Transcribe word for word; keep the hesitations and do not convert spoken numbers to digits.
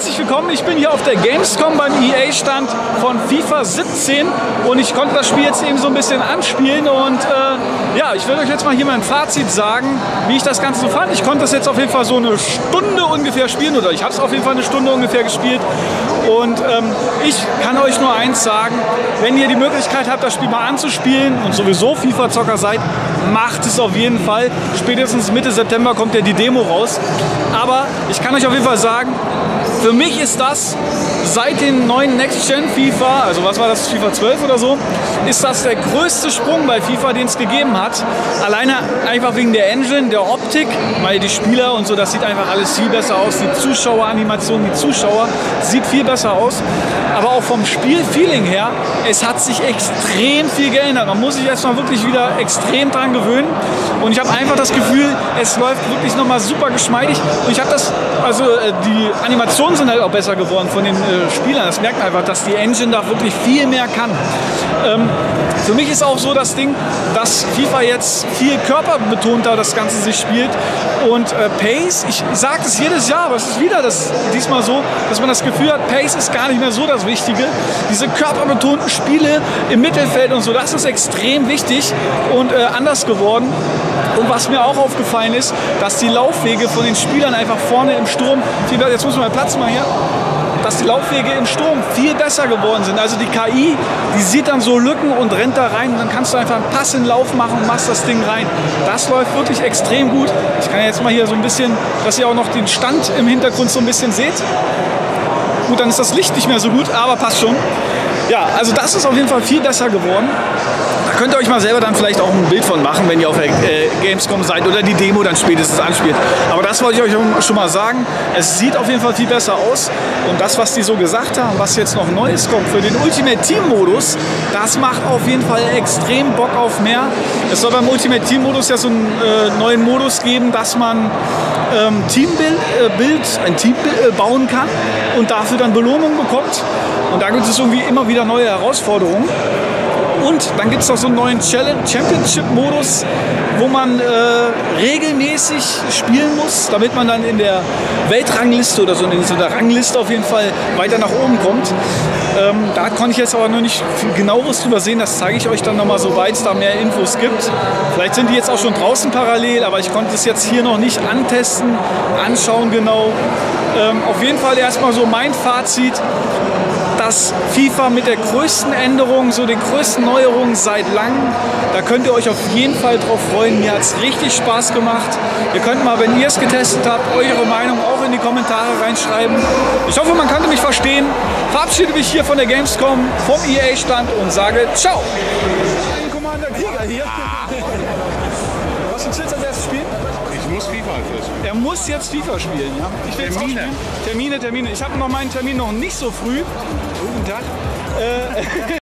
herzlich willkommen. Ich bin hier auf der Gamescom beim E A-Stand von FIFA siebzehn und ich konnte das Spiel jetzt eben so ein bisschen anspielen und äh, ja, ich will euch jetzt mal hier mein Fazit sagen, wie ich das Ganze so fand. Ich konnte das jetzt auf jeden Fall so eine Stunde ungefähr spielen oder ich habe es auf jeden Fall eine Stunde ungefähr gespielt und ähm, ich kann euch nur eins sagen, wenn ihr die Möglichkeit habt, das Spiel mal anzuspielen und sowieso FIFA-Zocker seid, macht es auf jeden Fall. Spätestens Mitte September kommt ja die Demo raus, aber ich kann euch auf jeden Fall sagen, für mich ist das seit den neuen Next Gen FIFA, also was war das, FIFA zwölf oder so, ist das der größte Sprung bei FIFA, den es gegeben hat. Alleine einfach wegen der Engine, der Optik, weil die Spieler und so, das sieht einfach alles viel besser aus. Die Zuschaueranimationen, die Zuschauer, sieht viel besser aus. Aber auch vom Spielfeeling her, es hat sich extrem viel geändert. Man muss sich erstmal wirklich wieder extrem dran gewöhnen. Und ich habe einfach das Gefühl, es läuft wirklich nochmal super geschmeidig. Und ich habe das, also die Animationen sind halt auch besser geworden von den Spielern. Das merkt einfach, dass die Engine da wirklich viel mehr kann. Ähm, für mich ist auch so das Ding, dass FIFA jetzt viel körperbetonter das Ganze sich spielt und äh, Pace, ich sage es jedes Jahr, aber es ist wieder das, diesmal so, dass man das Gefühl hat, Pace ist gar nicht mehr so das Wichtige. Diese körperbetonten Spiele im Mittelfeld und so, das ist extrem wichtig und äh, anders geworden. Und was mir auch aufgefallen ist, dass die Laufwege von den Spielern einfach vorne im Sturm, jetzt muss man mal Platz machen hier, dass die Laufwege im Sturm viel besser geworden sind. Also die K I, die sieht dann so Lücken und rennt da rein und dann kannst du einfach einen Pass in den Lauf machen und machst das Ding rein. Das läuft wirklich extrem gut. Ich kann jetzt mal hier so ein bisschen, dass ihr auch noch den Stand im Hintergrund so ein bisschen seht. Gut, dann ist das Licht nicht mehr so gut, aber passt schon. Ja, also das ist auf jeden Fall viel besser geworden. Da könnt ihr euch mal selber dann vielleicht auch ein Bild von machen, wenn ihr auf der äh, Gamescom seid oder die Demo dann spätestens anspielt. Aber das wollte ich euch schon mal sagen. Es sieht auf jeden Fall viel besser aus. Und das, was die so gesagt haben, was jetzt noch Neues kommt für den Ultimate Team Modus, das macht auf jeden Fall extrem Bock auf mehr. Es soll beim Ultimate Team Modus ja so einen äh, neuen Modus geben, dass man ähm, Teambild, äh, Bild, ein Team äh, bauen kann und dafür dann Belohnung bekommt. Und da gibt es irgendwie immer wieder neue Herausforderungen. Und dann gibt es noch so einen neuen Championship-Modus, wo man äh, regelmäßig spielen muss, damit man dann in der Weltrangliste oder so in so einer Rangliste auf jeden Fall weiter nach oben kommt. Ähm, da konnte ich jetzt aber noch nicht viel Genaueres drüber sehen, das zeige ich euch dann nochmal, sobald es da mehr Infos gibt. Vielleicht sind die jetzt auch schon draußen parallel, aber ich konnte es jetzt hier noch nicht antesten, anschauen genau. Ähm, auf jeden Fall erstmal so mein Fazit, dass FIFA mit der größten Änderung, so den größten Neuerungen seit langem, da könnt ihr euch auf jeden Fall drauf freuen. Mir hat es richtig Spaß gemacht. Ihr könnt mal, wenn ihr es getestet habt, eure Meinung auch in die Kommentare reinschreiben. Ich hoffe, man konnte mich verstehen. Verabschiede mich hier von der Gamescom, vom E A-Stand und sage ciao! Ich bin Commander Krieger hier. Was ist jetzt das erste Spiel? Ich muss FIFA spielen. Er muss jetzt FIFA spielen, ja? Ich will Termine. Jetzt spielen. Termine, Termine. Ich habe noch meinen Termin noch nicht so früh. Guten Tag. Äh,